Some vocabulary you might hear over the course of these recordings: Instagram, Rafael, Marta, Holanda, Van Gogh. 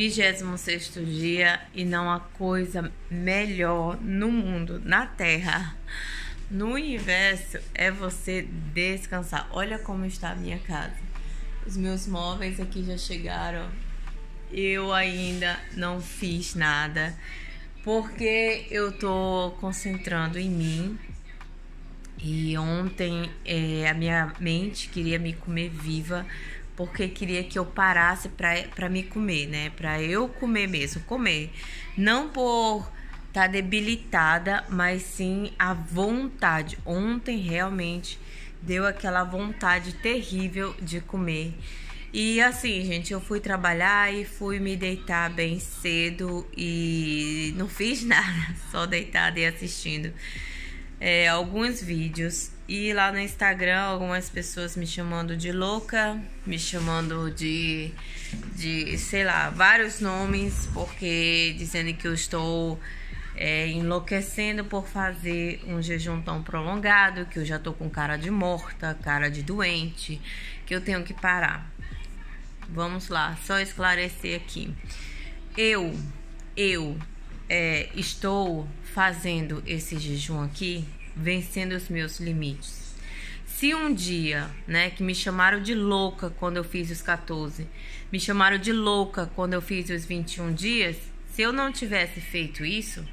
26º dia, e não há coisa melhor no mundo, na Terra, no universo, é você descansar. Olha como está a minha casa. Os meus móveis aqui já chegaram. Eu ainda não fiz nada, porque eu tô concentrando em mim. E ontem a minha mente queria me comer viva, porque queria que eu parasse para me comer, né? Para eu comer mesmo, comer. Não por estar debilitada, mas sim a vontade. Ontem realmente deu aquela vontade terrível de comer. E assim, gente, eu fui trabalhar e fui me deitar bem cedo e não fiz nada, só deitada e assistindo alguns vídeos. E lá no Instagram, algumas pessoas me chamando de louca, me chamando de sei lá, vários nomes, porque dizendo que eu estou enlouquecendo por fazer um jejum tão prolongado, que eu já tô com cara de morta, cara de doente, que eu tenho que parar. Vamos lá, só esclarecer aqui. Eu estou fazendo esse jejum aqui, vencendo os meus limites. Se um dia, né, que me chamaram de louca quando eu fiz os 14, me chamaram de louca quando eu fiz os 21 dias, se eu não tivesse feito isso,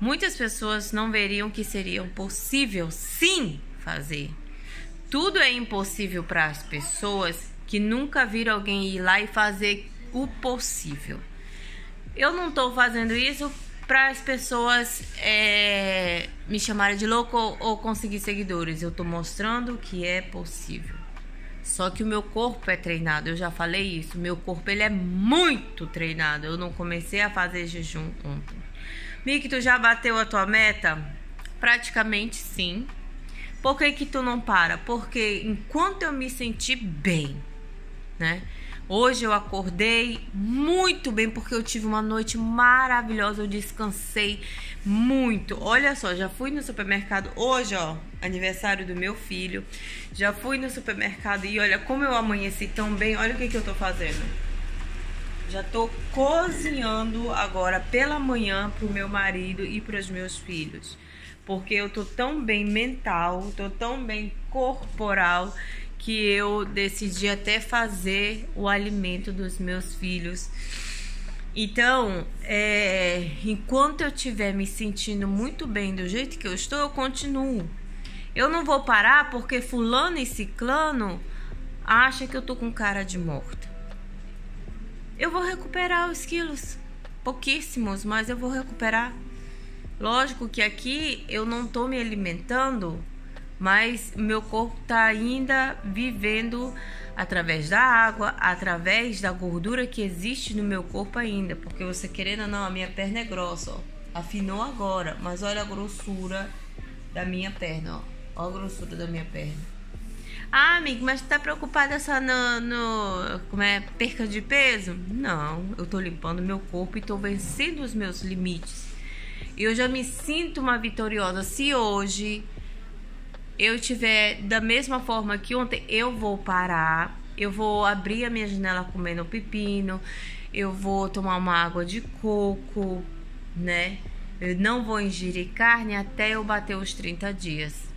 muitas pessoas não veriam que seria possível sim fazer. Tudo é impossível para as pessoas que nunca viram alguém ir lá e fazer o possível. Eu não tô fazendo isso para as pessoas me chamarem de louco ou conseguir seguidores. Eu tô mostrando que é possível. Só que o meu corpo é treinado, eu já falei isso. Meu corpo, ele é muito treinado. Eu não comecei a fazer jejum ontem. Miki, tu já bateu a tua meta? Praticamente sim. Por que que tu não para? Porque enquanto eu me senti bem, né? Hoje eu acordei muito bem, porque eu tive uma noite maravilhosa, eu descansei muito. Olha só, já fui no supermercado hoje, ó, aniversário do meu filho. Já fui no supermercado e olha como eu amanheci tão bem. Olha o que eu tô fazendo. Já tô cozinhando agora pela manhã pro meu marido e pros meus filhos. Porque eu tô tão bem mental, tô tão bem corporal, que eu decidi até fazer o alimento dos meus filhos. Então, enquanto eu estiver me sentindo muito bem do jeito que eu estou, eu continuo. Eu não vou parar porque fulano e ciclano acha que eu tô com cara de morta. Eu vou recuperar os quilos, pouquíssimos, mas eu vou recuperar. Lógico que aqui eu não tô me alimentando, mas meu corpo está ainda vivendo através da água, através da gordura que existe no meu corpo ainda. Porque você, querendo ou não, a minha perna é grossa, ó. Afinou agora, mas olha a grossura da minha perna, ó. Olha a grossura da minha perna. Ah, amiga, mas tá preocupada só no perca de peso? Não, eu tô limpando meu corpo e tô vencendo os meus limites. Eu já me sinto uma vitoriosa. Se hoje eu tiver da mesma forma que ontem, eu vou parar, eu vou abrir a minha janela comendo pepino, eu vou tomar uma água de coco, né? Eu não vou ingerir carne até eu bater os 30 dias.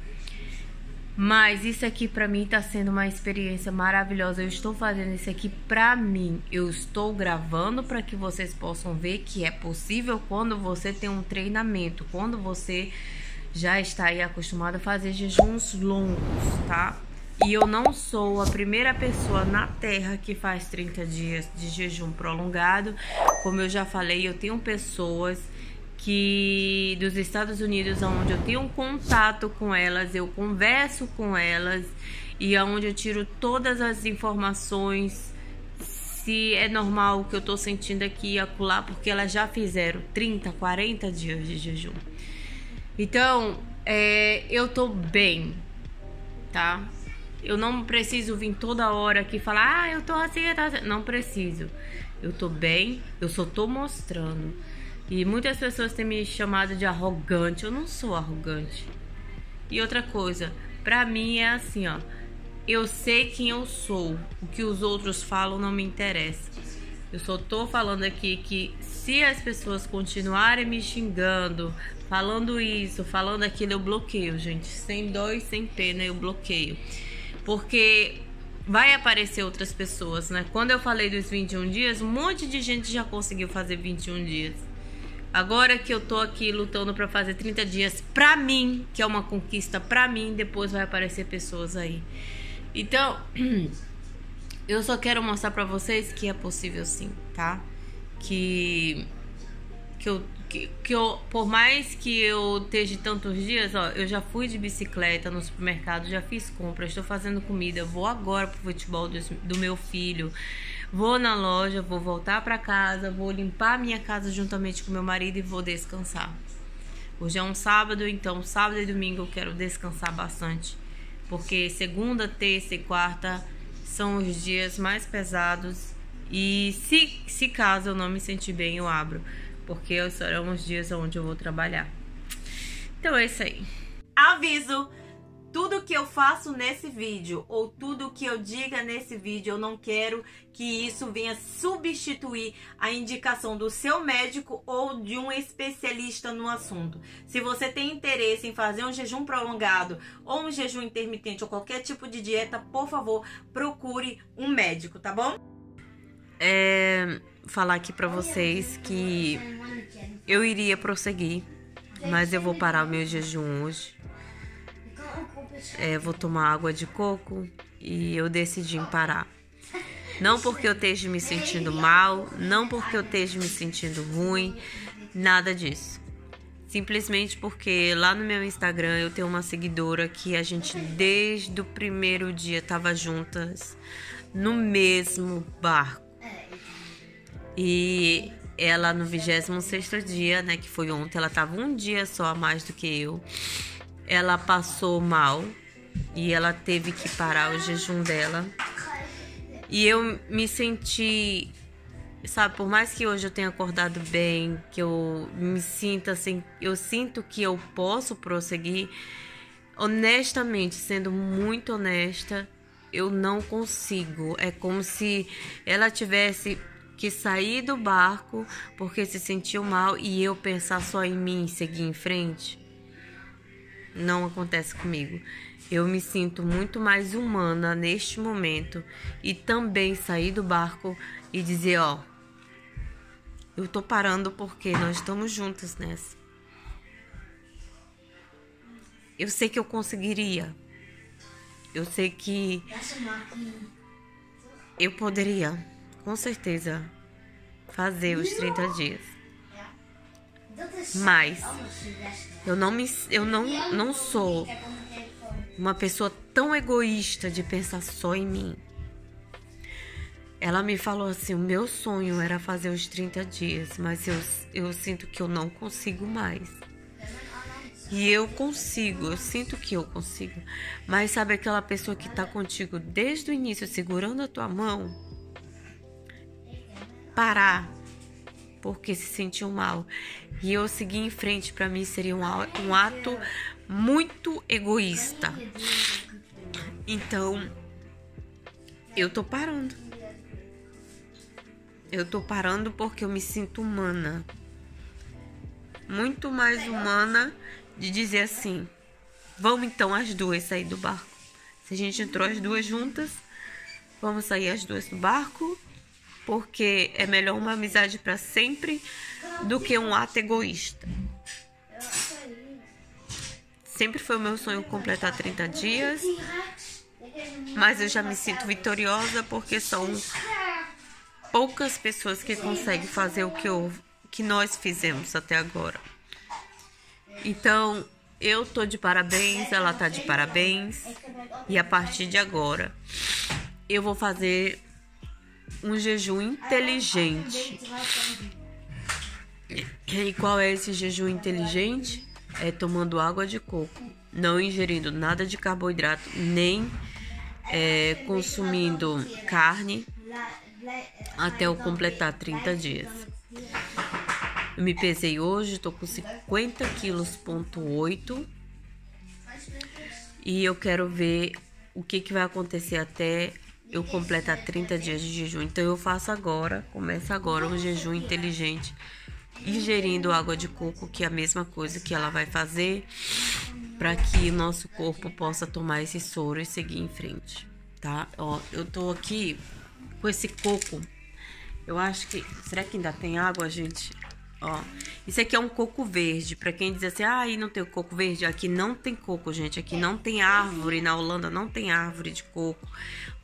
Mas isso aqui pra mim tá sendo uma experiência maravilhosa. Eu estou fazendo isso aqui pra mim. Eu estou gravando pra que vocês possam ver que é possível quando você tem um treinamento, quando você já está aí acostumado a fazer jejuns longos, tá? E eu não sou a primeira pessoa na Terra que faz 30 dias de jejum prolongado. Como eu já falei, eu tenho pessoas que dos Estados Unidos, onde eu tenho um contato com elas, eu converso com elas e aonde eu tiro todas as informações, se é normal o que eu tô sentindo aqui e acolá, porque elas já fizeram 30, 40 dias de jejum. Então, eu tô bem, tá? Eu não preciso vir toda hora aqui falar, ah, eu tô assim, eu tô assim. Não preciso. Eu tô bem, eu só tô mostrando. E muitas pessoas têm me chamado de arrogante. Eu não sou arrogante. E outra coisa, pra mim é assim, ó. Eu sei quem eu sou. O que os outros falam não me interessa. Eu só tô falando aqui que se as pessoas continuarem me xingando, falando isso, falando aquilo, eu bloqueio, gente. Sem dó e sem pena, eu bloqueio. Porque vai aparecer outras pessoas, né? Quando eu falei dos 21 dias, um monte de gente já conseguiu fazer 21 dias. Agora que eu tô aqui lutando pra fazer 30 dias pra mim, que é uma conquista pra mim, depois vai aparecer pessoas aí. Então... eu só quero mostrar pra vocês que é possível sim, tá? Que eu, por mais que eu esteja tantos dias, ó, eu já fui de bicicleta no supermercado, já fiz compras, estou fazendo comida, vou agora pro futebol do meu filho, vou na loja, vou voltar pra casa, vou limpar minha casa juntamente com meu marido e vou descansar. Hoje é um sábado, então sábado e domingo eu quero descansar bastante, porque segunda, terça e quarta são os dias mais pesados. E se caso eu não me sentir bem, eu abro, porque serão os dias onde eu vou trabalhar. Então é isso aí. Aviso! Tudo que eu faço nesse vídeo, ou tudo que eu diga nesse vídeo, eu não quero que isso venha substituir a indicação do seu médico ou de um especialista no assunto. Se você tem interesse em fazer um jejum prolongado ou um jejum intermitente ou qualquer tipo de dieta, por favor, procure um médico, tá bom? Falar aqui pra vocês que eu iria prosseguir, mas eu vou parar o meu jejum hoje. Vou tomar água de coco e eu decidi em parar. Não porque eu esteja me sentindo mal, não porque eu esteja me sentindo ruim, nada disso. Simplesmente porque lá no meu Instagram eu tenho uma seguidora que a gente desde o primeiro dia tava juntas no mesmo barco. E ela no 26º dia, né, que foi ontem, ela tava um dia só a mais do que eu. Ela passou mal e ela teve que parar o jejum dela. E eu me senti, sabe, por mais que hoje eu tenha acordado bem, que eu me sinta assim, eu sinto que eu posso prosseguir. Honestamente, sendo muito honesta, eu não consigo. É como se ela tivesse que sair do barco porque se sentiu mal e eu pensar só em mim e seguir em frente. Não acontece comigo. Eu me sinto muito mais humana neste momento e também sair do barco e dizer, ó, eu tô parando porque nós estamos juntas nessa. Eu sei que eu conseguiria. Eu sei que eu poderia, com certeza, fazer os 30 dias. Mas eu não sou uma pessoa tão egoísta de pensar só em mim. Ela me falou assim, o meu sonho era fazer os 30 dias, mas eu sinto que eu não consigo mais. E eu consigo, eu sinto que eu consigo. Mas sabe aquela pessoa que tá contigo desde o início, segurando a tua mão? Parar porque se sentiu mal. E eu seguir em frente, pra mim, seria um ato muito egoísta. Então, eu tô parando. Eu tô parando porque eu me sinto humana. Muito mais humana de dizer assim, vamos então as duas sair do barco. Se a gente entrou as duas juntas, vamos sair as duas do barco. Porque é melhor uma amizade pra sempre do que um ato egoísta. Sempre foi o meu sonho completar 30 dias. Mas eu já me sinto vitoriosa porque são poucas pessoas que conseguem fazer o que nós fizemos até agora. Então, eu tô de parabéns, ela tá de parabéns. E a partir de agora, eu vou fazer um jejum inteligente. E qual é esse jejum inteligente? É tomando água de coco, não ingerindo nada de carboidrato, nem consumindo carne até eu completar 30 dias. Eu me pesei hoje, tô com 50,8 kg e eu quero ver o que vai acontecer até eu completar 30 dias de jejum. Então eu faço agora, começa agora um jejum inteligente, ingerindo água de coco, que é a mesma coisa que ela vai fazer, para que o nosso corpo possa tomar esse soro e seguir em frente, tá? Ó, eu tô aqui com esse coco. Eu acho que... Será que ainda tem água, gente? Ó, isso aqui é um coco verde. Pra quem diz assim, ah, e não tem coco verde? Aqui não tem coco, gente. Aqui não tem árvore. Na Holanda não tem árvore de coco,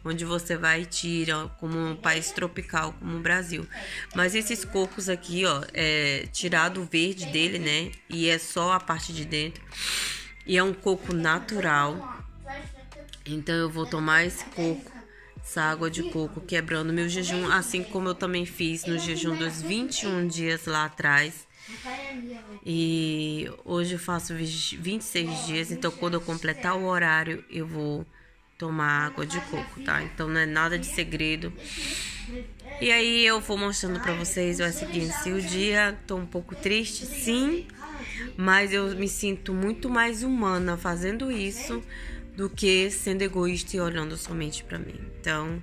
onde você vai e tira, como um país tropical, como o Brasil. Mas esses cocos aqui, ó, é tirado o verde dele, né? E é só a parte de dentro. E é um coco natural. Então eu vou tomar esse coco, essa água de coco, quebrando meu jejum, assim como eu também fiz no jejum dos 21 dias lá atrás. E hoje eu faço 26 dias, então quando eu completar o horário eu vou tomar água de coco, tá? Então não é nada de segredo. E aí eu vou mostrando pra vocês, vai seguindo. Se o dia, tô um pouco triste, sim, mas eu me sinto muito mais humana fazendo isso do que sendo egoísta e olhando somente pra mim. Então,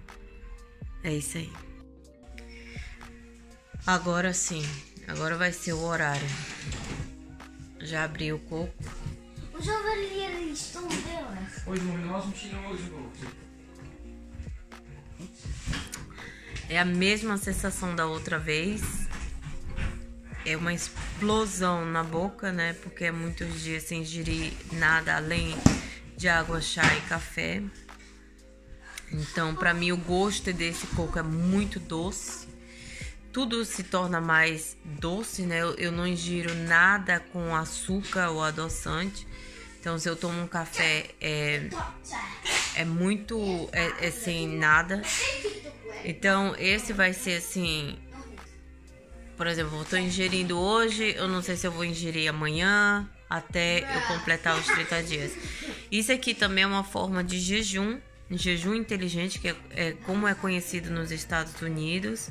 é isso aí. Agora sim, agora vai ser o horário. Já abri o coco. É a mesma sensação da outra vez. É uma explosão na boca, né? Porque é muitos dias sem ingerir nada além de água, chá e café. Então, para mim, o gosto desse coco é muito doce. Tudo se torna mais doce, né? Eu não ingiro nada com açúcar ou adoçante. Então, se eu tomo um café, é sem nada. Então, esse vai ser assim... Por exemplo, eu tô ingerindo hoje, eu não sei se eu vou ingerir amanhã, até eu completar os 30 dias. Isso aqui também é uma forma de jejum inteligente, que é como é conhecido nos Estados Unidos,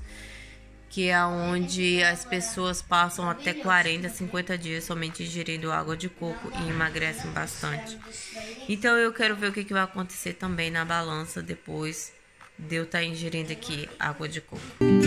que é onde as pessoas passam até 40, 50 dias somente ingerindo água de coco e emagrecem bastante. Então eu quero ver o que vai acontecer também na balança depois de eu estar ingerindo aqui água de coco.